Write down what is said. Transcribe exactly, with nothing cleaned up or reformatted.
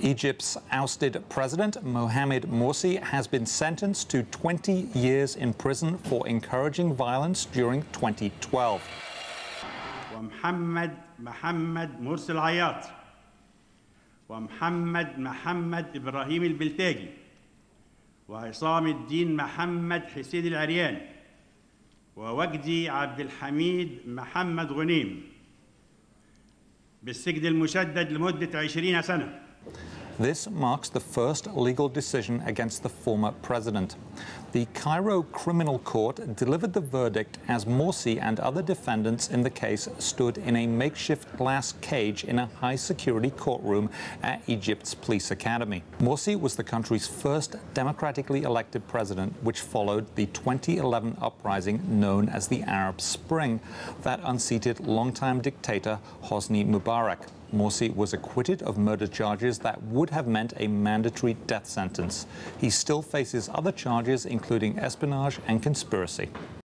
Egypt's ousted president, Mohamed Morsi, has been sentenced to twenty years in prison for encouraging violence during twenty twelve. Mohamed Mohamed Morsi Al-Ayat, Mohamed Mohamed Ibrahim Al Beltagi, Isam Al Din Mohamed Hussein Al Ariani, Wagdi Abd Al Hamid Mohamed Ghunim. This marks the first legal decision against the former president. The Cairo Criminal Court delivered the verdict as Morsi and other defendants in the case stood in a makeshift glass cage in a high-security courtroom at Egypt's police academy. Morsi was the country's first democratically elected president, which followed the twenty eleven uprising known as the Arab Spring that unseated longtime dictator Hosni Mubarak. Morsi was acquitted of murder charges that would have meant a mandatory death sentence. He still faces other charges, including espionage and conspiracy.